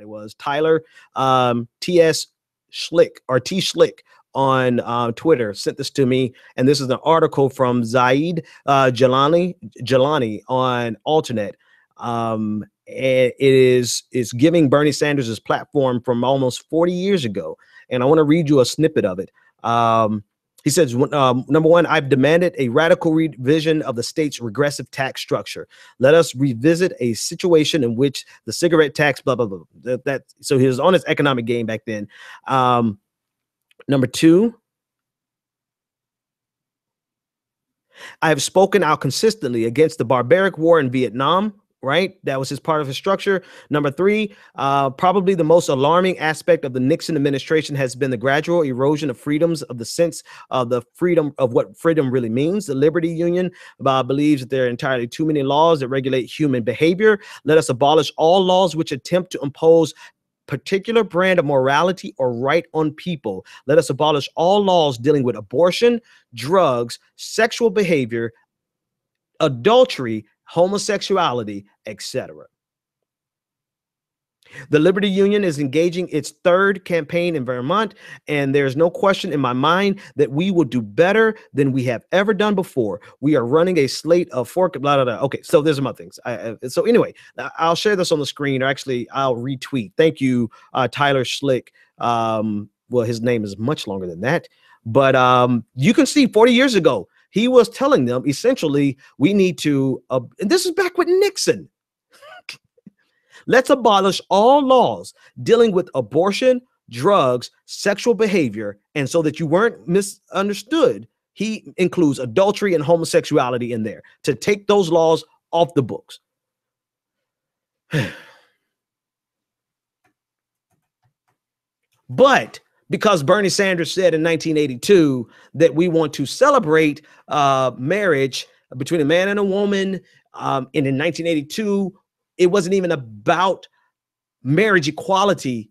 It was Tyler T.S. Schlick or T. Schlick on Twitter sent this to me, and this is an article from Zaid Jelani on Alternet. And it's giving Bernie Sanders his platform from almost 40 years ago, and I want to read you a snippet of it. He says, number one, I've demanded a radical revision of the state's regressive tax structure. Let us revisit a situation in which the cigarette tax, blah, blah, blah. So he was on his economic game back then. Number two, I have spoken out consistently against the barbaric war in Vietnam. Right? That was his part of his structure. Number three, probably the most alarming aspect of the Nixon administration has been the gradual erosion of freedoms, of the sense of the freedom of what freedom really means. The Liberty Union believes that there are entirely too many laws that regulate human behavior. Let us abolish all laws which attempt to impose particular brand of morality or right on people. Let us abolish all laws dealing with abortion, drugs, sexual behavior, adultery, homosexuality, etc. The Liberty Union is engaging its third campaign in Vermont, and there's no question in my mind that we will do better than we have ever done before. We are running a slate of fork, blah, blah, blah. Okay, so there's some other things. So anyway, I'll share this on the screen, or actually I'll retweet. Thank you, Tyler Schlick. Well, his name is much longer than that, but you can see 40 years ago, he was telling them, essentially, we need to, and this is back with Nixon. Let's abolish all laws dealing with abortion, drugs, sexual behavior. And so that you weren't misunderstood, he includes adultery and homosexuality in there to take those laws off the books. But because Bernie Sanders said in 1982 that we want to celebrate marriage between a man and a woman. And in 1982, it wasn't even about marriage equality.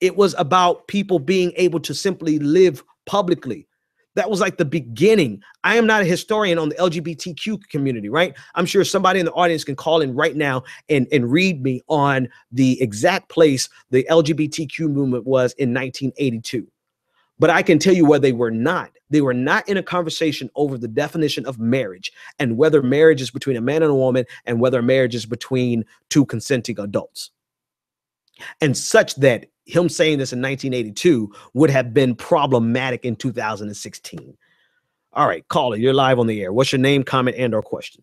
It was about people being able to simply live publicly. That was like the beginning. I am not a historian on the LGBTQ community, right? I'm sure somebody in the audience can call in right now and read me on the exact place the LGBTQ movement was in 1982. But I can tell you where they were not. They were not in a conversation over the definition of marriage and whether marriage is between a man and a woman and whether marriage is between two consenting adults. And such that him saying this in 1982 would have been problematic in 2016. All right, caller, you're live on the air. What's your name, comment, and/or question?